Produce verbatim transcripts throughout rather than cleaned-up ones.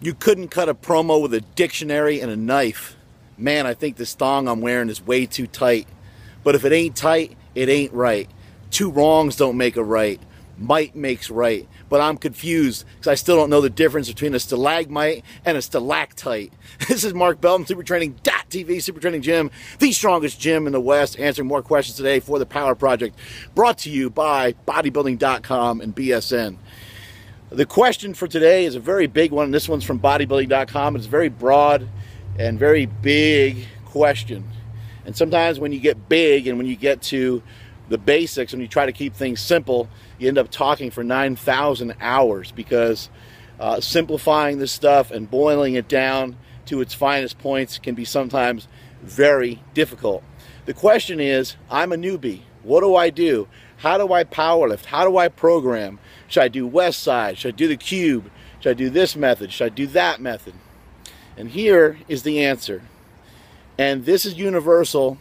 You couldn't cut a promo with a dictionary and a knife. Man, I think this thong I'm wearing is way too tight. But if it ain't tight, it ain't right. Two wrongs don't make a right. Might makes right. But I'm confused because I still don't know the difference between a stalagmite and a stalactite. This is Mark Bell from SuperTraining dot T V, SuperTraining Gym, the strongest gym in the West, answering more questions today for The Power Project, brought to you by Bodybuilding dot com and B S N. The question for today is a very big one. This one's from Bodybuilding dot com. It's a very broad and very big question. And sometimes when you get big and when you get to the basics, when you try to keep things simple, you end up talking for nine thousand hours because uh, simplifying this stuff and boiling it down to its finest points can be sometimes very difficult. The question is, I'm a newbie. What do I do? How do I powerlift? How do I program? Should I do West Side? Should I do the cube? Should I do this method? Should I do that method? And here is the answer. And this is universal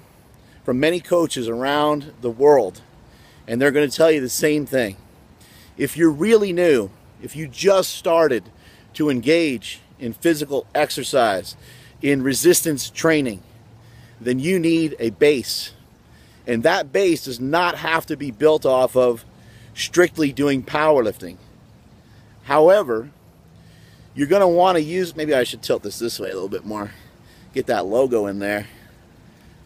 from many coaches around the world. And they're going to tell you the same thing. If you're really new, if you just started to engage in physical exercise, in resistance training, then you need a base. And that base does not have to be built off of strictly doing powerlifting. However, you're going to want to use, maybe I should tilt this this way a little bit more. Get that logo in there.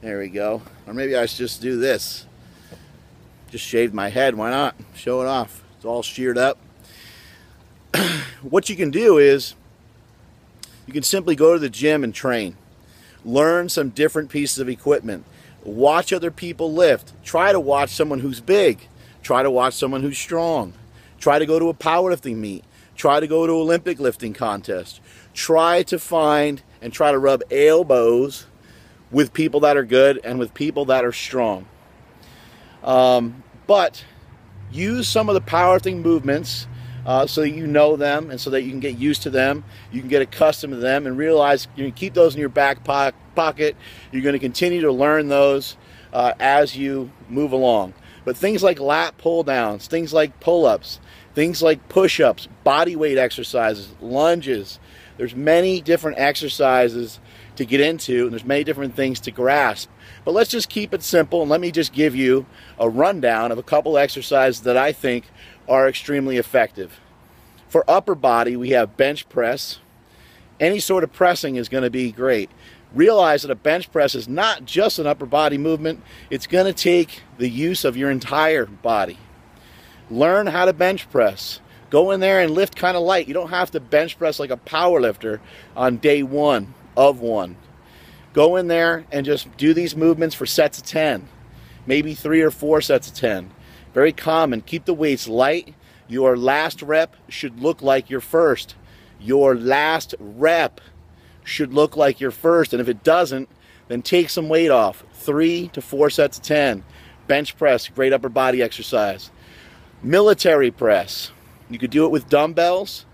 There we go. Or maybe I should just do this. Just shaved my head. Why not? Show it off. It's all sheared up. What you can do is you can simply go to the gym and train. Learn some different pieces of equipment. Watch other people lift. Try to watch someone who's big. Try to watch someone who's strong. Try to go to a powerlifting meet. Try to go to Olympic lifting contest. Try to find and try to rub elbows with people that are good and with people that are strong. Um, but use some of the powerlifting movements uh, so that you know them and so that you can get used to them. You can get accustomed to them and realize you can keep those in your back po- pocket. You're going to continue to learn those uh, as you move along. But things like lat pull downs, things like pull ups, things like push ups, body weight exercises, lunges. There's many different exercises to get into, and there's many different things to grasp. But let's just keep it simple, and let me just give you a rundown of a couple exercises that I think are extremely effective. For upper body, we have bench press. Any sort of pressing is going to be great. Realize that a bench press is not just an upper body movement. It's going to take the use of your entire body. Learn how to bench press. Go in there and lift kind of light. You don't have to bench press like a power lifter on day one of one. Go in there and just do these movements for sets of ten, maybe three or four sets of ten. Very common. Keep the weights light. Your last rep should look like your first. Your last rep should look like your first, and if it doesn't, then take some weight off. Three to four sets of ten. Bench press, great upper body exercise. Military press. You could do it with dumbbells,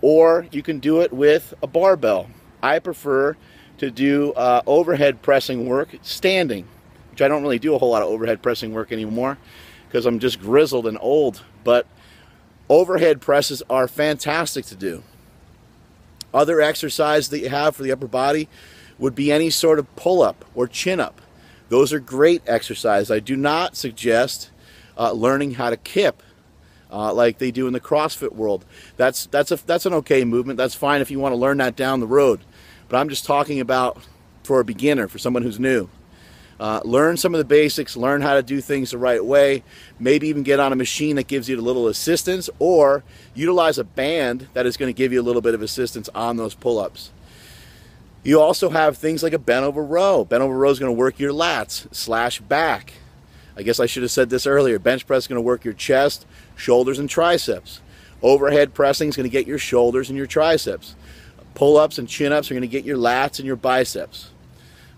or you can do it with a barbell. I prefer to do uh, overhead pressing work standing, which I don't really do a whole lot of overhead pressing work anymore because I'm just grizzled and old, but overhead presses are fantastic to do. Other exercise that you have for the upper body would be any sort of pull-up or chin-up. Those are great exercises. I do not suggest uh, learning how to kip uh, like they do in the CrossFit world. That's, that's, a, that's an okay movement. That's fine if you want to learn that down the road. But I'm just talking about for a beginner, for someone who's new. Uh, learn some of the basics. Learn how to do things the right way. Maybe even get on a machine that gives you a little assistance, or utilize a band that is going to give you a little bit of assistance on those pull-ups. You also have things like a bent over row. Bent over row is going to work your lats slash back. I guess I should have said this earlier. Bench press is going to work your chest, shoulders, and triceps. Overhead pressing is going to get your shoulders and your triceps. Pull-ups and chin-ups are going to get your lats and your biceps.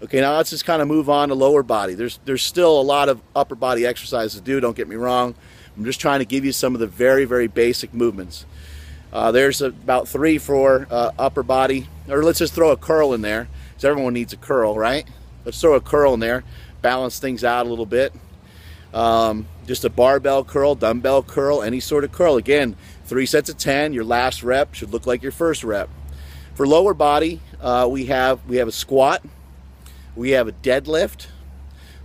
Okay, now let's just kind of move on to lower body. There's there's still a lot of upper body exercises to do, don't get me wrong. I'm just trying to give you some of the very, very basic movements. Uh, there's about three for uh, upper body, or let's just throw a curl in there, because everyone needs a curl, right? Let's throw a curl in there, balance things out a little bit. Um, just a barbell curl, dumbbell curl, any sort of curl. Again, three sets of ten, your last rep should look like your first rep. For lower body, uh, we have we have a squat, we have a deadlift.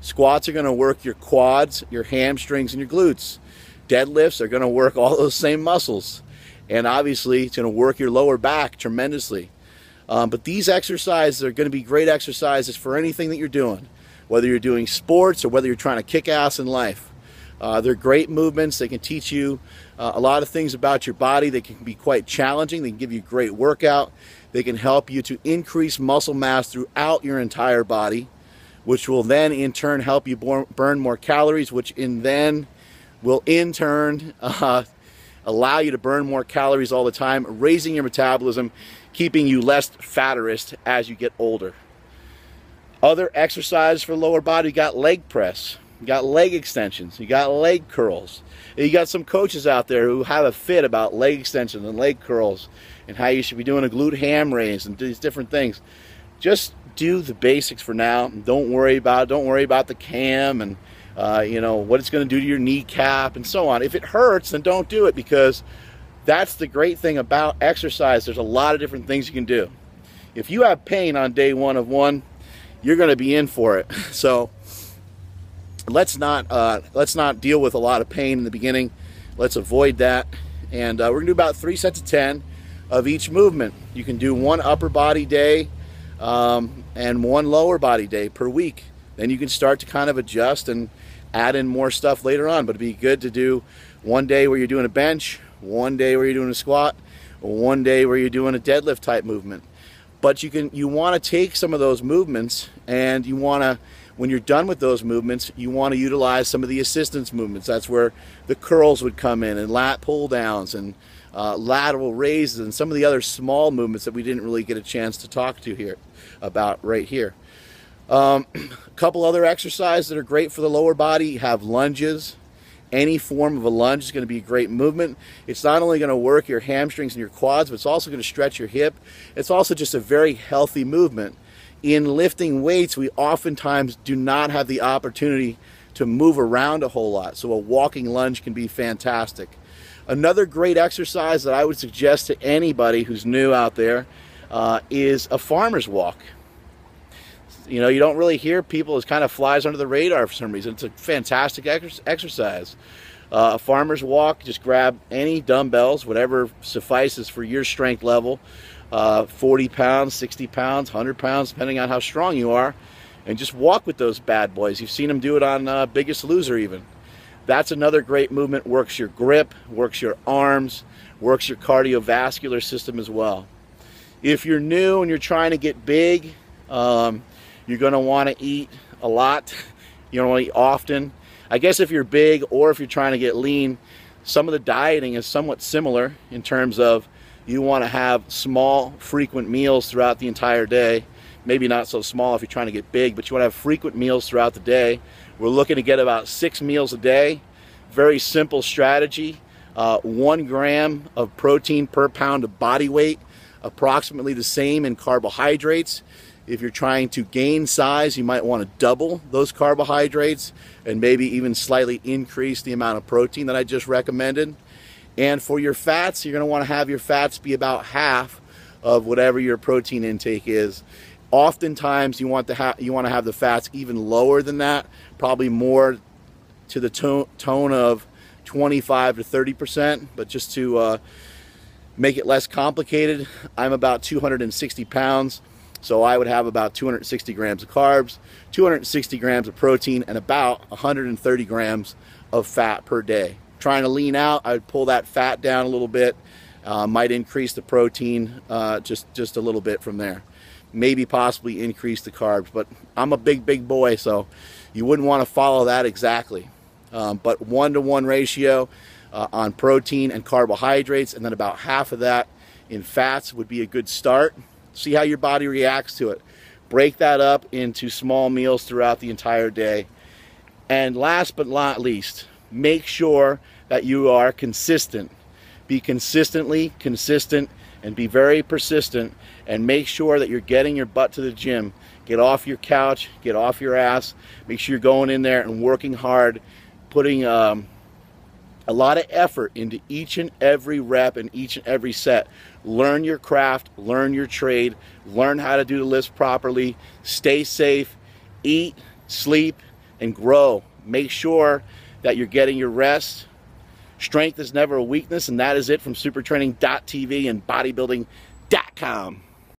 Squats are going to work your quads, your hamstrings, and your glutes. Deadlifts are going to work all those same muscles, and obviously it's going to work your lower back tremendously. Um, but these exercises are going to be great exercises for anything that you're doing, whether you're doing sports or whether you're trying to kick ass in life. Uh, they're great movements. They can teach you uh, a lot of things about your body. They can be quite challenging. They can give you a great workout. They can help you to increase muscle mass throughout your entire body, which will then in turn help you burn more calories, which in then will in turn uh, allow you to burn more calories all the time, raising your metabolism, keeping you less fatterist as you get older. Other exercises for lower body, you got leg press. You got leg extensions, you got leg curls. You got some coaches out there who have a fit about leg extensions and leg curls and how you should be doing a glute ham raise and these different things. Just do the basics for now. Don't worry about it. Don't worry about the cam and uh, you know what it's going to do to your kneecap and so on. If it hurts, then don't do it, because that's the great thing about exercise. There's a lot of different things you can do. If you have pain on day one of one, you're going to be in for it. So Let's not uh, let's not deal with a lot of pain in the beginning. Let's avoid that. And uh, we're gonna do about three sets of ten of each movement. You can do one upper body day um, and one lower body day per week. Then you can start to kind of adjust and add in more stuff later on. But it'd be good to do one day where you're doing a bench, one day where you're doing a squat, one day where you're doing a deadlift type movement. But you can you want to take some of those movements, and you want to, when you're done with those movements, you want to utilize some of the assistance movements. That's where the curls would come in, and lat pull downs, and uh, lateral raises, and some of the other small movements that we didn't really get a chance to talk to here about right here. Um, a couple other exercises that are great for the lower body, you have lunges. Any form of a lunge is going to be a great movement. It's not only going to work your hamstrings and your quads, but it's also going to stretch your hip. It's also just a very healthy movement. In lifting weights, we oftentimes do not have the opportunity to move around a whole lot, so a walking lunge can be fantastic. Another great exercise that I would suggest to anybody who's new out there uh, is a farmer's walk. You know, you don't really hear people, as kind of flies under the radar for some reason. It's a fantastic ex exercise. Uh, a farmer's walk, just grab any dumbbells, whatever suffices for your strength level, uh, forty pounds, sixty pounds, one hundred pounds, depending on how strong you are, and just walk with those bad boys. You've seen them do it on uh, Biggest Loser even. That's another great movement. Works your grip, works your arms, works your cardiovascular system as well. If you're new and you're trying to get big, um, you're going to want to eat a lot. You don't want to eat often. I guess if you're big or if you're trying to get lean, some of the dieting is somewhat similar in terms of you want to have small, frequent meals throughout the entire day. Maybe not so small if you're trying to get big, but you want to have frequent meals throughout the day. We're looking to get about six meals a day. Very simple strategy. Uh, one gram of protein per pound of body weight, approximately the same in carbohydrates. If you're trying to gain size, you might want to double those carbohydrates and maybe even slightly increase the amount of protein that I just recommended. And for your fats, you're going to want to have your fats be about half of whatever your protein intake is. Oftentimes, you want to have you want to have the fats even lower than that, probably more to the to tone of twenty-five to thirty percent, but just to uh, make it less complicated, I'm about two hundred sixty pounds. So I would have about two hundred sixty grams of carbs, two hundred sixty grams of protein, and about one hundred thirty grams of fat per day. Trying to lean out, I would pull that fat down a little bit, uh, might increase the protein uh, just, just a little bit from there. Maybe possibly increase the carbs, but I'm a big, big boy, so you wouldn't want to follow that exactly. Um, but one-to-one ratio uh, on protein and carbohydrates, and then about half of that in fats would be a good start. See how your body reacts to it. Break that up into small meals throughout the entire day. And last but not least, make sure that you are consistent. Be consistently consistent and be very persistent, and make sure that you're getting your butt to the gym. Get off your couch, get off your ass. Make sure you're going in there and working hard, putting um, a lot of effort into each and every rep and each and every set. Learn your craft, learn your trade, learn how to do the lifts properly, stay safe, eat, sleep, and grow. Make sure that you're getting your rest. Strength is never a weakness, and that is it from super training dot T V and bodybuilding dot com.